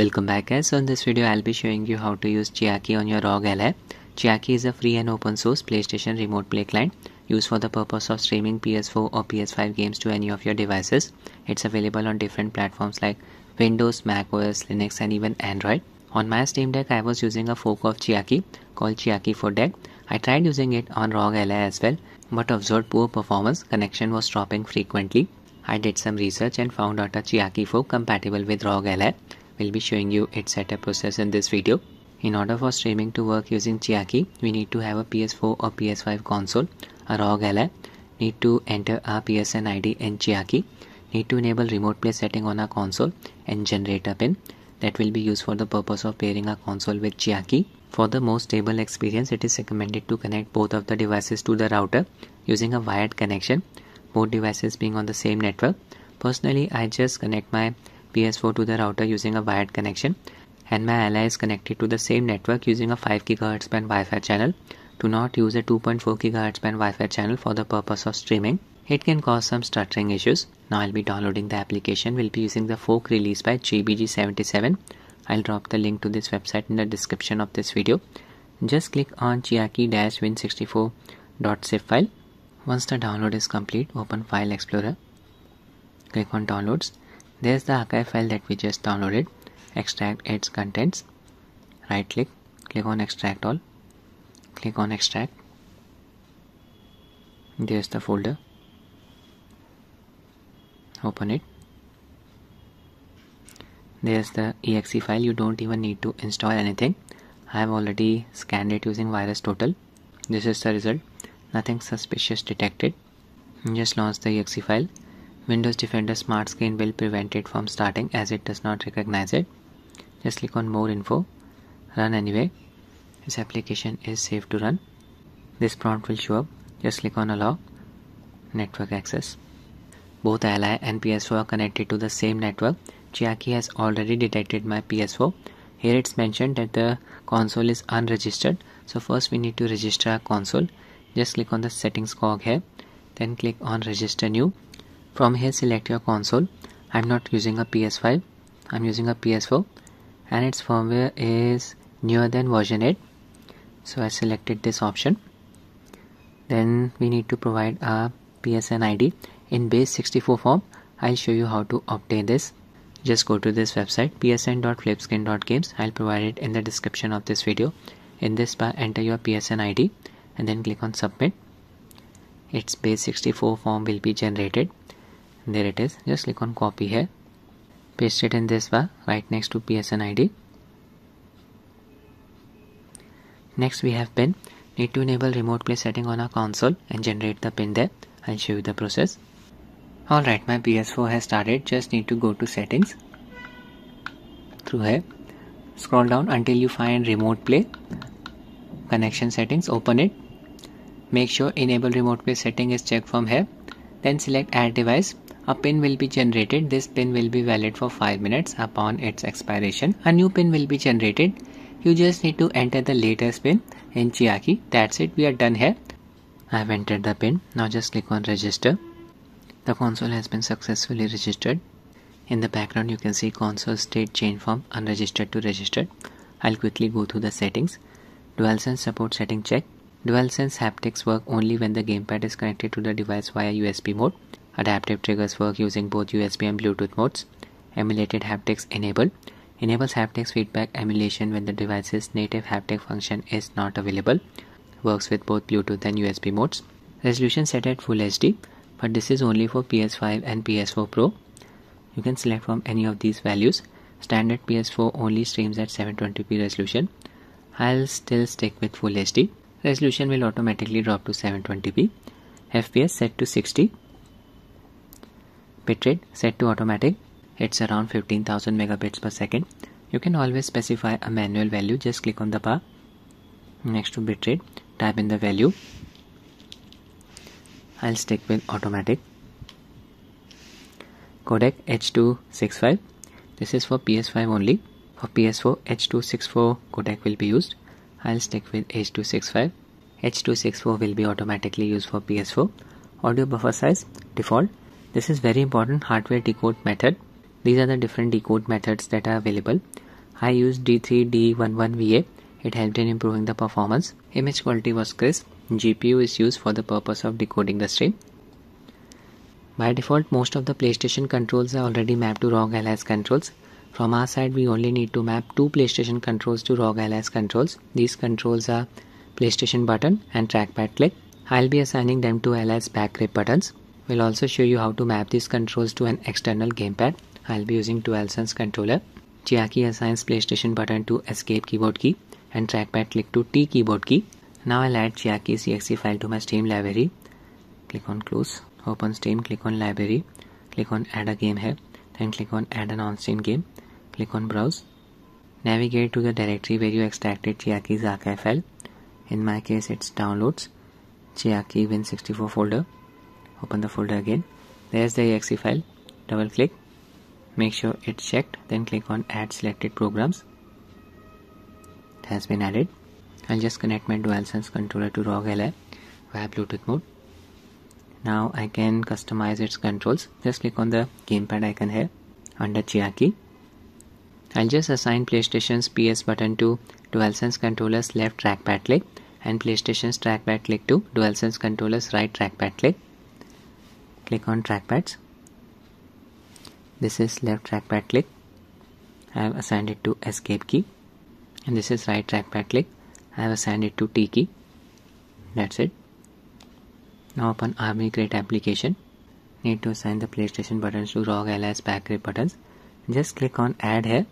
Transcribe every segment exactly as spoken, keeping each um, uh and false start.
Welcome back guys. So in this video I'll be showing you how to use Chiaki on your R O G Ally. Chiaki is a free and open source PlayStation Remote Play client used for the purpose of streaming P S four or P S five games to any of your devices. It's available on different platforms like Windows, Mac O S, Linux and even Android. On my Steam Deck I was using a fork of Chiaki called Chiaki four deck. I tried using it on R O G Ally as well but observed poor performance, connection was dropping frequently. I did some research and found out a Chiaki fork compatible with R O G Ally. We'll be showing you its setup process in this video. In order for streaming to work using Chiaki, we need to have a P S four or P S five console, a R O G Ally, need to enter our P S N I D in Chiaki, need to enable remote play setting on our console and generate a pin that will be used for the purpose of pairing our console with Chiaki. For the most stable experience, it is recommended to connect both of the devices to the router using a wired connection, both devices being on the same network. Personally, I just connect my P S four to the router using a wired connection and my Ally is connected to the same network using a five gigahertz band Wi-Fi channel. Do not use a two point four gigahertz band Wi-Fi channel for the purpose of streaming. It can cause some stuttering issues. Now I'll be downloading the application. We'll be using the fork released by G B G seventy-seven. I'll drop the link to this website in the description of this video. Just click on chiaki dash win sixty-four dot zip file. Once the download is complete, open File Explorer. Click on Downloads. There's the archive file that we just downloaded. Extract its contents. Right click, click on extract all. Click on extract. There's the folder. Open it. There's the exe file. You don't even need to install anything. I have already scanned it using VirusTotal. This is the result. Nothing suspicious detected. Just launch the exe file. Windows Defender Smart Screen will prevent it from starting as it does not recognize it. Just click on more info, run anyway. This application is safe to run. This prompt will show up. Just click on allow network access. Both Ally and P S four are connected to the same network. Chiaki has already detected my P S four. Here it's mentioned that the console is unregistered. So first we need to register our console. Just click on the settings cog here. Then click on register new. From here select your console. I'm not using a P S five, I'm using a P S four and its firmware is newer than version eight. So I selected this option. Then we need to provide a P S N I D in base sixty-four form. I'll show you how to obtain this. Just go to this website P S N dot Flip Screen dot Games. I'll provide it in the description of this video. In this bar enter your P S N I D and then click on submit. Its base sixty-four form will be generated. There it is. Just click on copy here, paste it in this bar right next to P S N I D. Next we have pin. Need to enable remote play setting on our console and generate the pin there. I'll show you the process. Alright, my P S four has started. Just need to go to settings. Through here, scroll down until you find remote play, connection settings, open it. Make sure enable remote play setting is checked from here. Then select add device. A pin will be generated. This pin will be valid for five minutes. Upon its expiration, a new pin will be generated. You just need to enter the latest pin in Chiaki. That's it. We are done here. I have entered the pin. Now just click on register. The console has been successfully registered. In the background you can see console state change from unregistered to registered. I'll quickly go through the settings. DualSense support setting check. DualSense haptics work only when the gamepad is connected to the device via U S B mode. Adaptive triggers work using both U S B and Bluetooth modes. Emulated haptics enable. Enables haptics feedback emulation when the device's native haptic function is not available. Works with both Bluetooth and U S B modes. Resolution set at Full H D, but this is only for P S five and P S four Pro. You can select from any of these values. Standard P S four only streams at seven twenty p resolution. I'll still stick with Full H D. Resolution will automatically drop to seven twenty p. F P S set to sixty. Bitrate set to automatic. It's around fifteen thousand megabits per second. You can always specify a manual value. Just click on the bar next to bitrate. Type in the value. I'll stick with automatic. Codec H two sixty-five. This is for P S five only. For P S four, H two sixty-four codec will be used. I'll stick with H two sixty-five. H two sixty-four will be automatically used for P S four. Audio buffer size, default. This is very important, hardware decode method. These are the different decode methods that are available. I used D three D eleven V A. It helped in improving the performance. Image quality was crisp. G P U is used for the purpose of decoding the stream. By default, most of the PlayStation controls are already mapped to R O G Ally's controls. From our side, we only need to map two PlayStation controls to R O G Ally's controls. These controls are PlayStation button and trackpad click. I'll be assigning them to Ally's back grip buttons. We'll also show you how to map these controls to an external gamepad. I'll be using DualSense controller. Chiaki assigns PlayStation button to escape keyboard key and trackpad click to T keyboard key. Now I'll add chiaki dot E X E file to my Steam library. Click on close, open Steam, click on library, click on add a game here, then click on add an on-Steam game, click on browse. Navigate to the directory where you extracted Chiaki's archive file. In my case, it's downloads, chiaki win sixty-four folder. Open the folder again. There's the E X E file. Double click. Make sure it's checked, then click on add selected programs. It has been added. I'll just connect my DualSense controller to R O G Ally via Bluetooth mode. Now I can customize its controls. Just click on the gamepad icon here under Chiaki. I'll just assign PlayStation's P S button to DualSense controller's left trackpad click and PlayStation's trackpad click to DualSense controller's right trackpad click. Click on trackpads. This is left trackpad click. I have assigned it to escape key, and this is right trackpad click. I have assigned it to T key. That's it. Now open Armoury Crate application. Need to assign the PlayStation buttons to R O G Ally's back grip buttons. Just click on add here.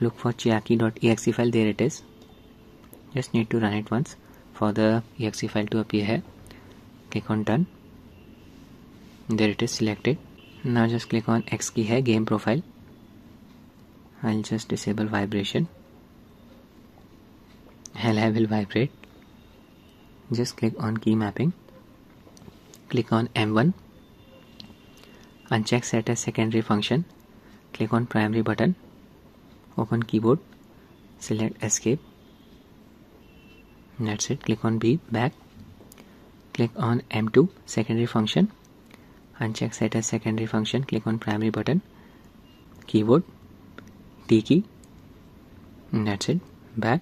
Look for chiaki dot E X E file. There it is. Just need to run it once for the E X E file to appear here. Click on done. There it is, selected. Now just click on X key here, game profile. I'll just disable vibration. Ally will vibrate. Just click on key mapping. Click on M one. Uncheck set as secondary function. Click on primary button. Open keyboard. Select escape. That's it. Click on B, back. Click on M two, secondary function. Uncheck set as secondary function. Click on primary button. Keyboard. T key. That's it. Back.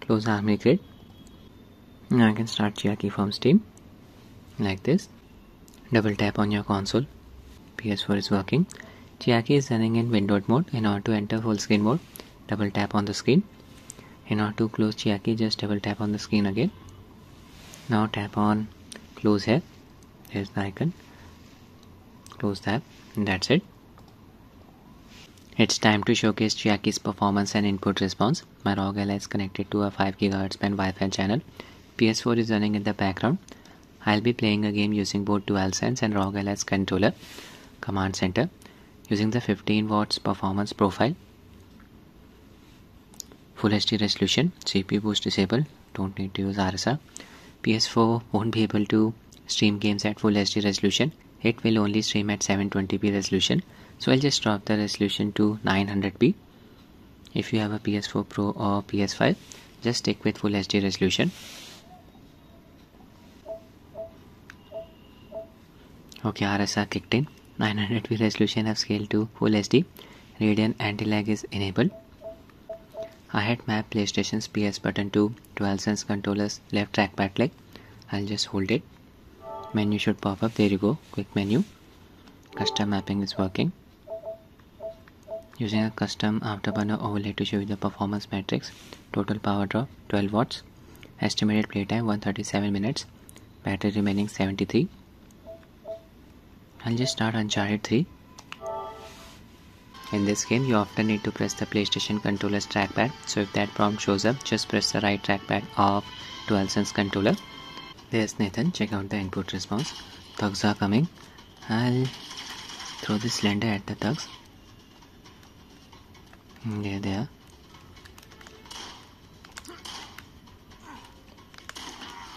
Close Armoury Crate. Now I can start Chiaki from Steam. Like this. Double tap on your console. P S four is working. Chiaki is running in windowed mode. In order to enter full screen mode, double tap on the screen. In order to close Chiaki, just double tap on the screen again. Now tap on close here. Here's the icon. Close that, and that's it. It's time to showcase Chiaki's performance and input response. My R O G Ally is connected to a five gigahertz band Wi-Fi channel. P S four is running in the background. I'll be playing a game using both DualSense and R O G Ally's controller. Command center. Using the fifteen watts performance profile. Full H D resolution. C P U boost disabled. Don't need to use R S R. P S four won't be able to stream games at full H D resolution. It will only stream at seven twenty p resolution, so I'll just drop the resolution to nine hundred p. If you have a P S four Pro or P S five, just stick with full H D resolution. Okay, R S R kicked in. nine hundred p resolution have scaled to full H D. Radeon anti lag is enabled. I had mapped PlayStation's P S button to DualSense controller's left trackpad click. I'll just hold it. Menu should pop up. There you go. Quick menu. Custom mapping is working. Using a custom afterburner overlay to show you the performance metrics. Total power draw twelve watts. Estimated playtime one hundred thirty-seven minutes. Battery remaining seventy-three. I'll just start Uncharted three. In this game, you often need to press the PlayStation controller's trackpad. So if that prompt shows up, just press the right trackpad of DualSense controller. There's Nathan. Check out the input response. Thugs are coming. I'll throw this slender at the thugs. There they are.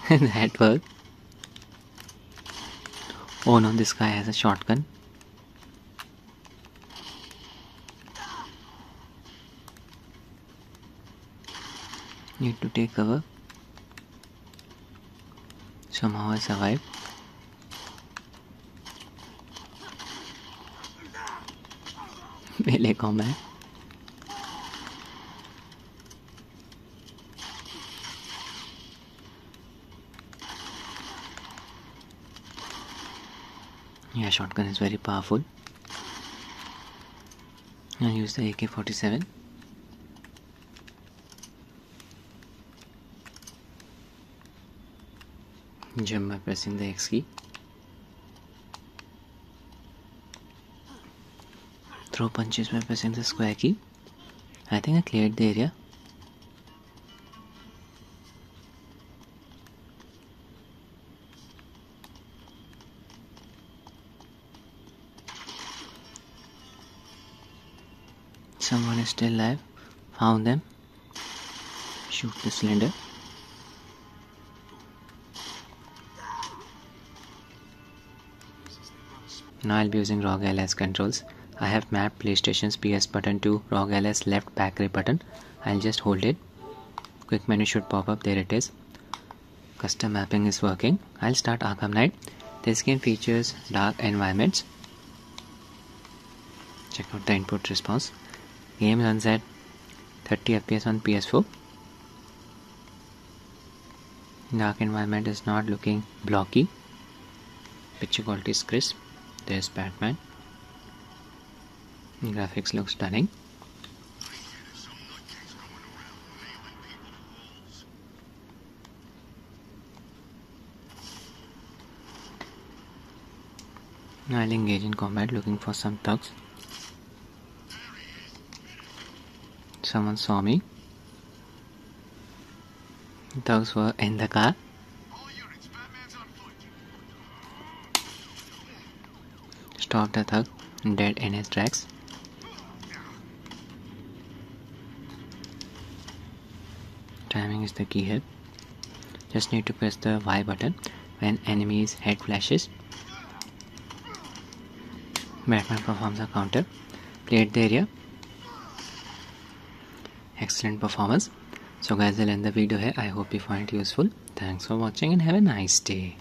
That worked. Oh no, this guy has a shotgun. Need to take cover. Somehow I survived. Melee combat. Yeah, shotgun is very powerful. Now use the A K forty-seven. Jump by pressing the X key. Throw punches by pressing the square key. I think I cleared the area. Someone is still alive. Found them. Shoot the cylinder. Now I'll be using R O G Ally's controls. I have mapped PlayStation's P S button to R O G Ally's left back ray button. I'll just hold it. Quick menu should pop up. There it is. Custom mapping is working. I'll start Arkham Knight. This game features dark environments. Check out the input response. Game runs at thirty F P S on P S four. Dark environment is not looking blocky. Picture quality is crisp. There's Batman. Graphics look stunning. Now I'll engage in combat, looking for some thugs. Someone saw me. Thugs were in the car. Stop the thug, dead in his tracks. Timing is the key here. Just need to press the Y button when enemy's head flashes. Batman performs a counter. Cleared the area. Excellent performance. So guys, I'll end the video here. I hope you find it useful. Thanks for watching and have a nice day.